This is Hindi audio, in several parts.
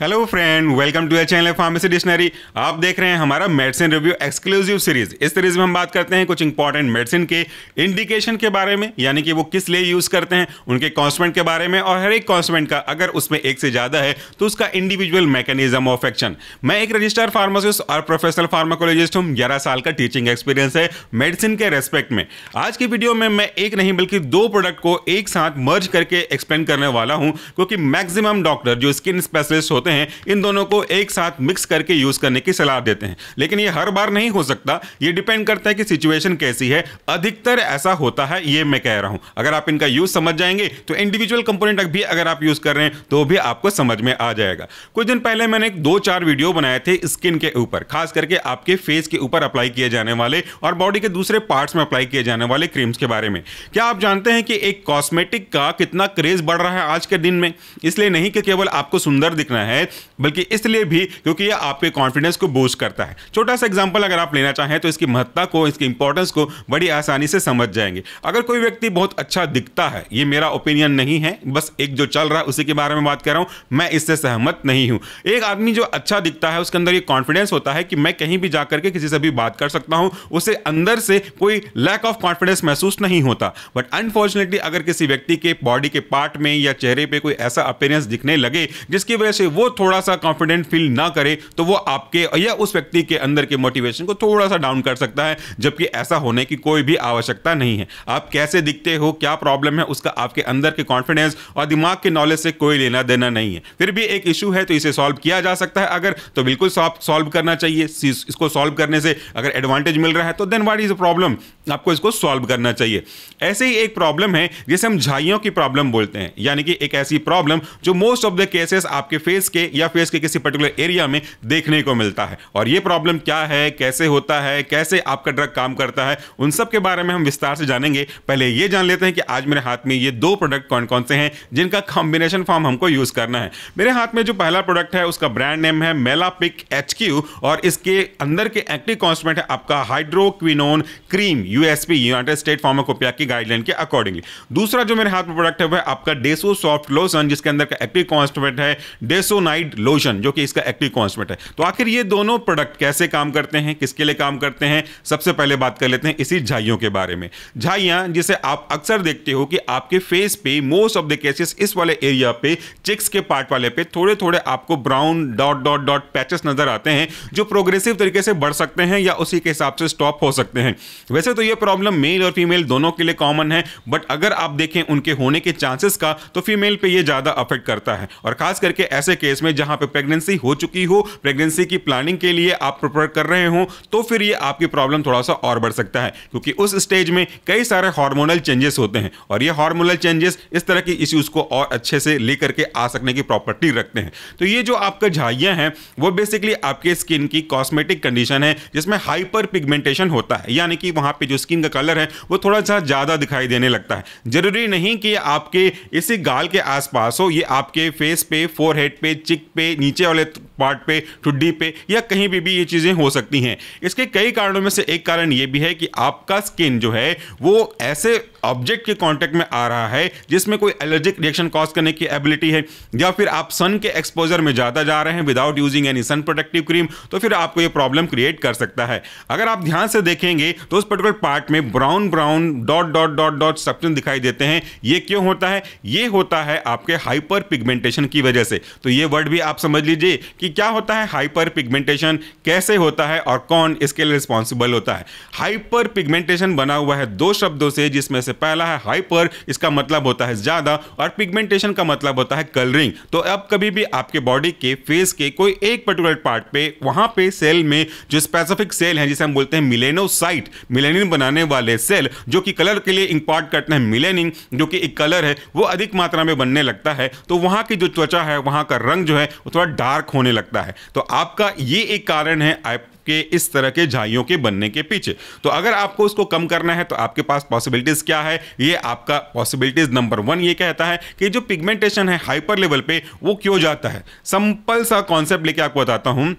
Hello friend, welcome to our channel pharmacy dictionary. आप देख रहे हैं हमारा मेडिसिन रिव्यू एक्सक्लूसिव सीरीज। इस सीरीज में हम बात करते हैं कुछ इंपॉर्टेंट मेडिसिन के इंडिकेशन के बारे में, यानी कि वो किस लिए यूज करते हैं, उनके कॉन्स्टेंट के बारे में, और हर एक कॉन्स्टेंट का अगर उसमें एक से ज्यादा है तो उसका इंडिविजुअल मैकेनिज्म ऑफ एक्शन। मैं एक रजिस्टर्ड फार्मासिस्ट और प्रोफेशनल फार्माकोलॉजिस्ट हूँ। 11 साल का टीचिंग एक्सपीरियंस है मेडिसिन के रेस्पेक्ट में। आज की वीडियो में मैं एक नहीं बल्कि 2 प्रोडक्ट को एक साथ मर्ज करके एक्सप्लेन करने वाला हूँ, क्योंकि मैक्सिमम डॉक्टर जो स्किन स्पेशलिस्ट हैं, इन दोनों को एक साथ मिक्स करके यूज करने की सलाह देते हैं। लेकिन ये हर बार नहीं हो सकता, ये डिपेंड करता है कि सिचुएशन कैसी है। अधिकतर ऐसा होता है, ये मैं कह रहा हूं। अगर आप इनका यूज समझ जाएंगे तो इंडिविजुअल कंपोनेंट भी अगर आप यूज कर रहे हैं तो भी आपको समझ में आ जाएगा। कुछ दिन पहले मैंने 2-4 वीडियो बनाए थे स्किन के ऊपर, खास करके आपके फेस के ऊपर अप्लाई किए जाने वाले और बॉडी के दूसरे पार्ट्स में अप्लाई किए जाने वाले क्रीम्स के बारे में। क्या आप जानते हैं कि एक कॉस्मेटिक का कितना क्रेज बढ़ रहा है आज के दिन में? इसलिए नहीं कि केवल आपको सुंदर दिखना है, बल्कि इसलिए भी क्योंकि यह आपके कॉन्फिडेंस को बूस्ट करता है। छोटा सा एग्जांपल अगर आप लेना चाहें तो इसकी महत्ता को, इसकी इंपॉर्टेंस को बड़ी आसानी से समझ जाएंगे। अगर कोई व्यक्ति बहुत अच्छा दिखता है, ये मेरा ओपिनियन नहीं है, बस एक जो चल रहा है उसी के बारे में बात कर रहा हूं, मैं इससे सहमत नहीं हूं। एक आदमी जो अच्छा दिखता है उसके अंदर ये कॉन्फिडेंस होता है कि मैं कहीं भी जाकर के किसी से भी बात कर सकता हूं, उसे अंदर से कोई लैक ऑफ कॉन्फिडेंस महसूस नहीं होता। बट अनफॉर्चुनेटली अगर किसी व्यक्ति के बॉडी के पार्ट में या चेहरे पर कोई ऐसा अपीयरेंस दिखने लगे जिसकी वजह से वो थोड़ा सा कॉन्फिडेंट फील ना करे, तो वो आपके या उस व्यक्ति के अंदर के मोटिवेशन को थोड़ा सा डाउन कर सकता है, जबकि ऐसा होने की कोई भी आवश्यकता नहीं है। आप कैसे दिखते हो, क्या प्रॉब्लम है, उसका आपके अंदर के कॉन्फिडेंस और दिमाग के नॉलेज से कोई लेना देना नहीं है। फिर भी एक इशू है तो इसे सॉल्व किया जा सकता है, अगर तो बिल्कुल सॉल्व करना चाहिए। इसको सॉल्व करने से अगर एडवांटेज मिल रहा है तो then what is the problem, आपको इसको सॉल्व करना चाहिए। ऐसे ही एक प्रॉब्लम है जिसे हम झाइयों की प्रॉब्लम बोलते हैं, यानी कि एक ऐसी प्रॉब्लम जो मोस्ट ऑफ द केसेस आपके फेस के या फेस के किसी पर्टिकुलर एरिया में देखने को मिलता है। और ये प्रॉब्लम क्या है, कैसे होता है, कैसे आपका ड्रग काम करता है, उन सब के बारे में हम विस्तार से जानेंगे। पहले ये जान लेते हैं कि आज मेरे हाथ में ये 2 प्रोडक्ट कौन कौन से हैं जिनका कॉम्बिनेशन फॉर्म हमको यूज करना है। मेरे हाथ में जो पहला प्रोडक्ट है उसका ब्रांड नेम है मेलापिक HQ, और इसके अंदर के एक्टिव कॉन्स्टेंट है आपका hydroquinone cream, USP, United State pharmacopoeia की गाइडलाइन के अकॉर्डिंगली। दूसरा जो मेरे हाथ में प्रोडक्ट है वह आपका डेसोसॉफ्ट लोशन, जिसके अंदर का एक्टिव कॉन्स्टेंट है डेसोनाइड लोशन, जो कि इसका एक्टिव कॉन्स्टेंट है। तो आखिर ये दोनों प्रोडक्ट कैसे काम करते हैं, किसके लिए काम करते हैं, सबसे पहले बात कर लेते हैं इसी झाइयों के बारे में। झाइयां जिसे आप अक्सर देखते हो कि आपके फेस पे मोस्ट ऑफ द केसेस इस वाले एरिया पे, चिक्स के पार्ट वाले पे थोड़े थोड़े आपको brown dot dot dot patches नजर आते हैं, जो प्रोग्रेसिव तरीके से बढ़ सकते हैं या उसी के हिसाब से स्टॉप हो सकते हैं। वैसे तो यह प्रॉब्लम मेल और फीमेल दोनों के लिए कॉमन है, बट अगर आप देखें उनके होने के चांसेस का तो फीमेल पे यह ज्यादा अफेक्ट करता है, और खास करके ऐसे केस में जहां पे प्रेगनेंसी हो चुकी हो, प्रेगनेंसी की प्लानिंग के लिए आप प्रिपेयर कर रहे हो, तो फिर ये आपकी प्रॉब्लम थोड़ा सा और बढ़ सकता है, क्योंकि उस स्टेज में कई सारे हार्मोनल चेंजेस होते हैं, और ये हार्मोनल चेंजेस इस तरह की इश्यूज को और अच्छे से लेकर के आ सकने की प्रॉपर्टी रखते हैं। तो ये जो आपका झाइयां हैं वो बेसिकली आपके स्किन की कॉस्मेटिक कंडीशन है जिसमें हाइपर पिगमेंटेशन होता है, यानी कि वहां पर जो स्किन का कलर है वो थोड़ा सा ज्यादा दिखाई देने लगता है। जरूरी नहीं कि आपके इसी गाल के आसपास हो, ये आपके फेस पे, फोरहेड पे, चिक पे, नीचे वाले पार्ट पे, ठुड्डी पे या कहीं भी ये चीजें हो सकती हैं। इसके कई कारणों में से एक कारण ये भी है कि आपका स्किन जो है वो ऐसे ऑब्जेक्ट के कांटेक्ट में आ रहा है जिसमें कोई एलर्जिक रिएक्शन कॉज करने की एबिलिटी है, या फिर आप सन के एक्सपोजर में ज़्यादा जा रहे हैं without using any sun protective cream, तो फिर आपको ये प्रॉब्लम क्रिएट कर सकता है। अगर आप ध्यान से देखेंगे तो उस पर्टिकुलर पार्ट में brown brown dot dot dot dot substance दिखाई देते हैं। ये क्यों होता है? ये होता है आपके हाइपर पिगमेंटेशन की वजह से। तो ये वर्ड भी आप समझ लीजिए कि क्या होता है हाइपर पिगमेंटेशन, कैसे होता है और कौन इसके लिए रिस्पॉन्सिबल होता है। हाइपर पिगमेंटेशन बना हुआ है 2 शब्दों से, जिसमें से पहला है हाइपर, इसका मतलब होता है ज्यादा, और पिगमेंटेशन का मतलब होता है कलरिंग। तो अब कभी भी आपके बॉडी के फेस के कोई एक पर्टिकुलर पार्ट पे, वहां पे सेल में जो स्पेसिफिक सेल है जिसे हम बोलते हैं मिलेनोसाइट, मिलेनिन बनाने वाले सेल जो कि कलर के लिए इंपॉर्ट करते हैं मिलेनिन, जो कि एक कलर है, वो अधिक मात्रा में बनने लगता है, तो वहां की जो त्वचा है, वहां का रंग जो है वो थोड़ा डार्क होने लगता है। तो आपका ये एक कारण है के इस तरह के झाइयों के बनने के पीछे। तो अगर आपको उसको कम करना है तो आपके पास पॉसिबिलिटीज क्या है? ये आपका पॉसिबिलिटीज नंबर 1 ये कहता है कि जो पिगमेंटेशन है हाइपर लेवल पे वो क्यों जाता है। सिंपल सा कॉन्सेप्ट लेके आपको बताता हूं।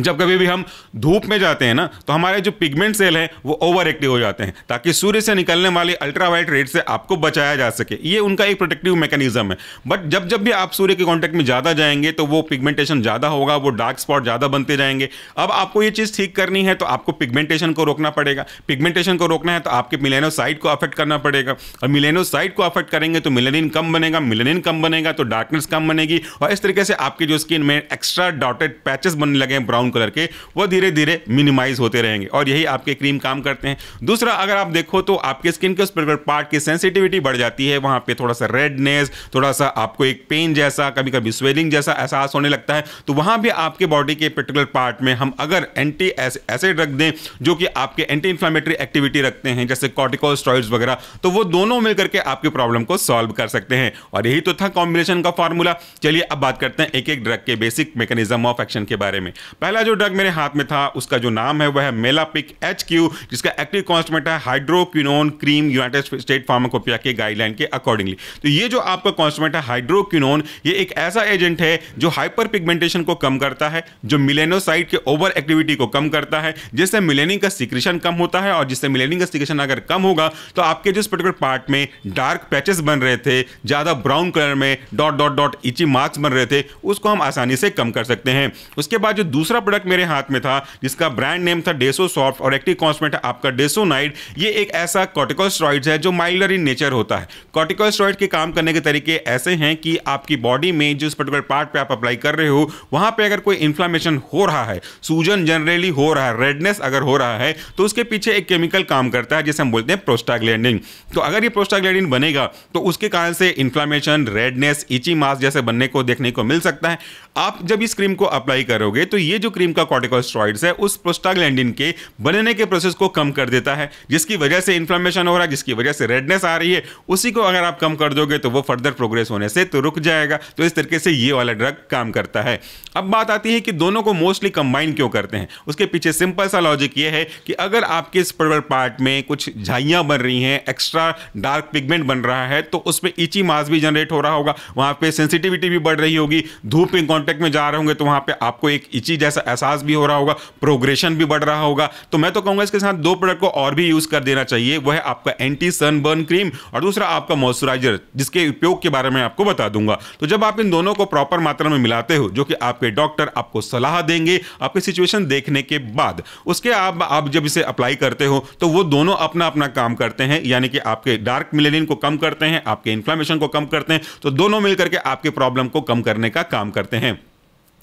जब कभी भी हम धूप में जाते हैं ना तो हमारे जो पिगमेंट सेल हैं वो ओवर एक्टिव हो जाते हैं ताकि सूर्य से निकलने वाले अल्ट्रावाइट रेड से आपको बचाया जा सके। ये उनका एक प्रोटेक्टिव मैकेनिज्म है। बट जब जब भी आप सूर्य के कांटेक्ट में ज़्यादा जाएंगे तो वो पिगमेंटेशन ज़्यादा होगा, वो डार्क स्पॉट ज़्यादा बनते जाएंगे। अब आपको ये चीज़ ठीक करनी है तो आपको पिगमेंटेशन को रोकना पड़ेगा। पिगमेंटेशन को रोकना है तो आपके मिलेनोसाइट को अफेक्ट करना पड़ेगा, और मिलेनोसाइट को अफेक्ट करेंगे तो मेलानिन कम बनेगा, मेलानिन कम बनेगा तो डार्कनेस कम बनेगी, और इस तरीके से आपकी जो स्किन में एक्स्ट्रा डॉटेड पैचेस बनने लगे ब्राउन कलर के वो धीरे धीरे मिनिमाइज होते रहेंगे, और यही आपके क्रीम काम करते हैं। दूसरा, अगर आप देखो तो आपके स्किन के उस पर्टिकुलर पार्ट की सेंसिटिविटी बढ़ जाती है, वहां पे थोड़ा सा रेडनेस, थोड़ा सा आपको एक पेन जैसा, कभी कभी स्वेलिंग जैसा एहसास होने लगता है, तो वहां भी आपके बॉडी के पर्टिकुलर पार्ट में हम अगर एंटी एसिड रख दें जो कि आपके एंटी इंफ्लामेटरी एक्टिविटी रखते हैं जैसे कॉर्टिकोस्टेरॉइड्स वगैरह, तो वो दोनों मिलकर के आपकी प्रॉब्लम को सॉल्व कर सकते हैं। और यही तो था कॉम्बिनेशन का फॉर्मूला। चलिए अब बात करते हैं एक एक ड्रग के बेसिक मैकेनिज्म ऑफ एक्शन के बारे में। पहला जो ड्रग मेरे हाथ में था उसका जो नाम है वह है मेलापिक HQ, जिसका एक्टिव कांस्टेंट है hydroquinone cream, United State pharmacopoeia के गाइडलाइन के अकॉर्डिंगली। तो ये जो आपका कांस्टेंट है हाइड्रोक्विनोन, ये एक ऐसा एजेंट है जो हाइपर पिगमेंटेशन को कम करता है, जो मिलेनोसाइट के ओवर एक्टिविटी को कम करता है, जिससे मेलानिन का सिक्रेशन कम होता है, और जिससे मेलानिन का सिक्रेशन अगर कम होगा तो आपके जिस पर्टिकुलर पार्ट में डार्क पैचेस बन रहे थे, ज्यादा ब्राउन कलर में dot dot dot itchy marks बन रहे थे, उसको हम आसानी से कम कर सकते हैं। उसके बाद जो दूसरा प्रोडक्ट मेरे हाथ में था जिसका ब्रांड नेम था डेसोसॉफ्ट, और एक्टिव कॉन्स्टेंट है आपका डेसोनाइड। ये एक ऐसा कॉर्टिकोस्टेरॉइड है जो माइल्डर इन नेचर होता है। कॉर्टिकोस्टेरॉइड के काम करने के तरीके ऐसे हैं कि आपकी बॉडी में जिस पर्टिकुलर पार्ट पे आप अप्लाई कर रहे हो वहां पे अगर कोई इन्फ्लामेशन हो रहा है, सूजन जनरली हो रहा है, रेडनेस अगर हो रहा है, तो उसके पीछे एक केमिकल काम करता है जिसे हम बोलते हैं प्रोस्टाग्लैंडिन। तो अगर ये प्रोस्टाग्लैंडिन बनेगा तो उसके कारण से इन्फ्लामेशन, रेडनेस, इची मास जैसे बनने को देखने को मिल सकता है। आप जब इस क्रीम को अप्लाई करोगे तो ये जो क्रीम का कॉर्टिकोस्टेरॉइड्स है उस प्रोस्टाग्लैंडिन के बनने के प्रोसेस को कम कर देता है, जिसकी वजह से इन्फ्लेमेशन हो रहा है, जिसकी वजह से रेडनेस आ रही है, उसी को अगर आप कम कर दोगे तो वो फर्दर प्रोग्रेस होने से तो रुक जाएगा। तो इस तरीके से ये वाला ड्रग काम करता है। अब बात आती है कि दोनों को मोस्टली कंबाइन क्यों करते हैं। उसके पीछे सिंपल सा लॉजिक ये है कि अगर आपके इस पर्टिकुलर पार्ट में कुछ झाइयाँ बन रही हैं, एक्स्ट्रा डार्क पिगमेंट बन रहा है, तो उस पर इची मास भी जनरेट हो रहा होगा, वहाँ पर सेंसिटिविटी भी बढ़ रही होगी, धूप के कॉन्टेक्ट में जा रहे होंगे तो वहाँ पर आपको एक इची जैसा एहसास भी हो रहा होगा, प्रोग्रेशन भी बढ़ रहा होगा। तो मैं तो कहूंगा इसके साथ दो प्रोडक्ट को और भी यूज कर देना चाहिए, वह है आपका एंटी सनबर्न क्रीम और दूसरा आपका मॉइस्चराइजर, जिसके उपयोग के बारे में आपको बता दूंगा। तो जब आप इन दोनों को प्रॉपर मात्रा में मिलाते हो जो कि आपके डॉक्टर आपको सलाह देंगे आपकी सिचुएशन देखने के बाद, उसके आप जब इसे अप्लाई करते हो तो वो दोनों अपना अपना काम करते हैं, यानी कि आपके डार्क मेलानिन को कम करते हैं, आपके इन्फ्लेमेशन को कम करते हैं, तो दोनों मिलकर के आपके प्रॉब्लम को कम करने का काम करते हैं।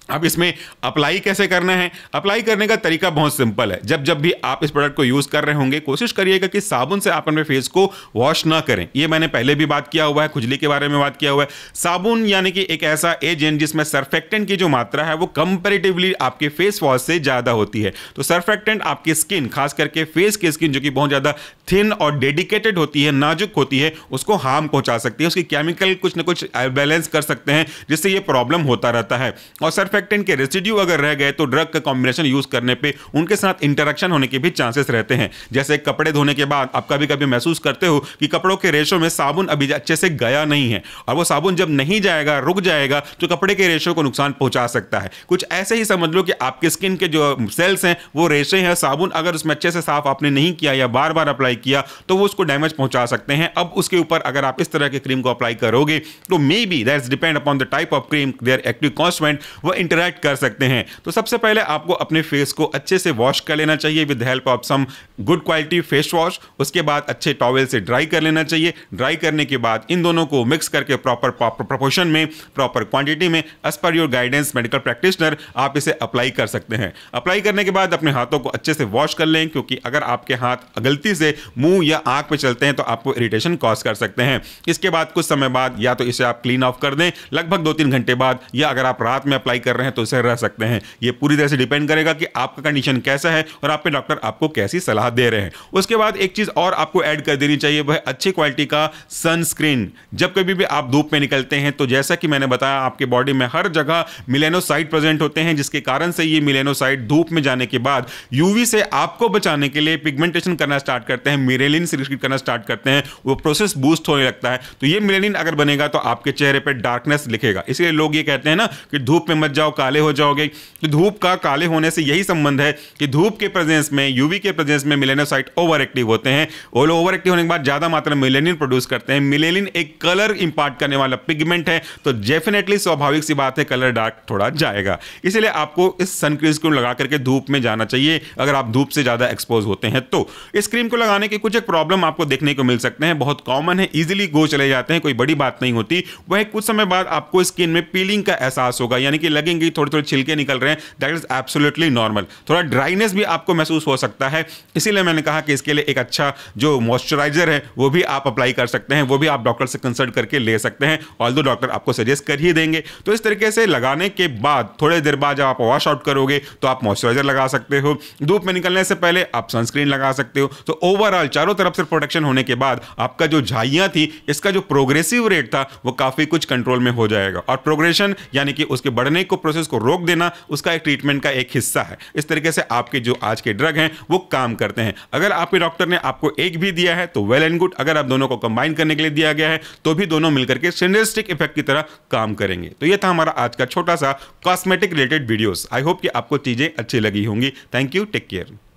अब इसमें अप्लाई कैसे करना है? अप्लाई करने का तरीका बहुत सिंपल है। जब जब भी आप इस प्रोडक्ट को यूज़ कर रहे होंगे कोशिश करिएगा कि साबुन से आप अपने फेस को वॉश ना करें। ये मैंने पहले भी बात किया हुआ है, खुजली के बारे में बात किया हुआ है। साबुन यानी कि एक ऐसा एजेंट जिसमें सर्फेक्टेंट की जो मात्रा है वो कंपेरेटिवली आपके फेस वॉश से ज़्यादा होती है। तो सर्फेक्टेंट आपकी स्किन, खास करके फेस की स्किन जो कि बहुत ज़्यादा थिन और डेडिकेटेड होती है, नाजुक होती है, उसको हार्म पहुँचा सकती है। उसकी केमिकल कुछ ना कुछ बैलेंस कर सकते हैं जिससे ये प्रॉब्लम होता रहता है। और सर्फेक्टेंट के रेसिड्यू अगर रह गए तो ड्रग का कॉम्बिनेशन यूज करने पे उनके साथ इंटरेक्शन होने के भी चांसेस रहते हैं। जैसे कपड़े धोने के बाद आप कभी कभी महसूस करते हो कि कपड़ों के रेशों में साबुन अभी अच्छे से गया नहीं है, और वो साबुन जब नहीं जाएगा, रुक जाएगा, तो कपड़े के रेशों को नुकसान पहुंचा सकता है। कुछ ऐसे ही समझ लो कि आपके स्किन के जो सेल्स हैं वो रेशे हैं, साबुन अगर उसमें अच्छे से साफ आपने नहीं किया या बार बार अप्लाई किया तो वो उसको डैमेज पहुंचा सकते हैं। अब उसके ऊपर अगर आप इस तरह के क्रीम को अप्लाई करोगे तो maybe that's depend upon the type of cream, their active constant interact कर सकते हैं। तो सबसे पहले आपको अपने फेस को अच्छे से वॉश कर लेना चाहिए with help of some good quality face wash. उसके बाद अच्छे टॉवेल से ड्राई कर लेना चाहिए। ड्राई करने के बाद इन दोनों को मिक्स करके प्रॉपर प्रोपोर्शन में, प्रॉपर क्वांटिटी में, as per your guidance medical practitioner, आप इसे अप्लाई कर सकते हैं। अप्लाई करने के बाद अपने हाथों को अच्छे से वॉश कर लें, क्योंकि अगर आपके हाथ गलती से मुंह या आंख पर चलते हैं तो आपको इरिटेशन कॉज कर सकते हैं। इसके बाद कुछ समय बाद या तो इसे आप क्लीन ऑफ कर दें लगभग 2-3 घंटे बाद, या अगर आप रात में अप्लाई कर रहे हैं तो इसे रह सकते हैं। ये पूरी तरह से डिपेंड करेगा कि आपका कंडीशन कैसा है और आपके डॉक्टर आपको कैसी सलाह दे रहे हैं। उसके बाद एक चीज और आपको ऐड कर देनी चाहिए, वह अच्छी क्वालिटी का सनस्क्रीन। जब कभी भी आप धूप में निकलते हैं तो जैसा कि मैंने बताया आपके बॉडी में हर जगह मिलेनोसाइट प्रेजेंट होते हैं, जिसके कारण से ये मिलेनोसाइट धूप में जाने के बाद यूवी से आपको बचाने के लिए पिगमेंटेशन करना स्टार्ट करते हैं मेलेनिन सिक्रीट करना स्टार्ट करते हैं, वो प्रोसेस बूस्ट होने लगता है। तो ये मेलेनिन अगर बनेगा तो आपके चेहरे पर डार्कनेस लिखेगा। इसलिए लोग ये कहते हैं ना कि धूप में मत जाओ काले हो जाओगे, तो धूप का काले होने से यही संबंध है कि धूप के प्रेजेंस में, यूवी के प्रेजेंस में मेलेनोसाइट ओवर एक्टिव होते हैं। वो लोग ओवर एक्टिव होने के बाद ज़्यादा मात्रा में मेलेनिन प्रोड्यूस करते हैं। मेलेनिन एक कलर इंपार्ट करने वाला पिगमेंट है, तो डेफिनेटली स्वाभाविक सी बात है कलर डार्क थोड़ा जाएगा। इसलिए आपको इस सनक्रीज को लगा करके धूप में जाना चाहिए अगर आप धूप से ज़्यादा एक्सपोज होते हैं तो। इस क्रीम को लगाने के कुछ एक प्रॉब्लम आपको देखने को मिल सकते हैं, बहुत कॉमन है, इजीली गो चले जाते हैं, कोई बड़ी बात नहीं होती। वह कुछ समय बाद आपको स्किन में पीलिंग का एहसास होगा, यानी कि लगेंगे थोड़े थोड़े छिलके निकल रहे हैं, दैट इज एब्सोल्युटली नॉर्मल। थोड़ा ड्राइनेस भी आपको महसूस हो सकता है, इसीलिए मैंने कहा कि इसके लिए एक अच्छा जो मॉइस्चराइजर है वो भी आप अप्लाई कर सकते हैं, वो भी आप डॉक्टर से कंसल्ट करके ले सकते हैं, ऑल्दो डॉक्टर आपको सजेस्ट कर ही देंगे। तो इस तरीके से लगाने के बाद थोड़ी देर बाद जब आप वॉश आउट करोगे तो आप मॉइस्चराइजर लगा सकते हो, धूप में निकलने से पहले आप सनस्क्रीन लगा सकते हो। तो ओवरऑल चारों तरफ से प्रोटेक्शन होने के बाद आपका जो झाइयां थी, इसका जो प्रोग्रेसिव रेट था वो काफी कुछ कंट्रोल में हो जाएगा। और प्रोग्रेशन यानी कि उसके बढ़ने को, प्रोसेस को रोक देना, उसका एक ट्रीटमेंट का एक हिस्सा है। इस तरीके से आपके जो आज के ड्रग हैं वो काम करते हैं। अगर आपके डॉक्टर ने आपको एक भी दिया है तो वेल एंड गुड, अगर आप दोनों को कंबाइन करने के लिए दिया गया है तो भी दोनों मिलकर के सिनर्जिस्टिक इफेक्ट की तरह काम करेंगे। तो यह था हमारा आज का छोटा सा cosmetic related videos. I hope कि आपको चीजें अच्छी लगी होंगी। Thank you, take care.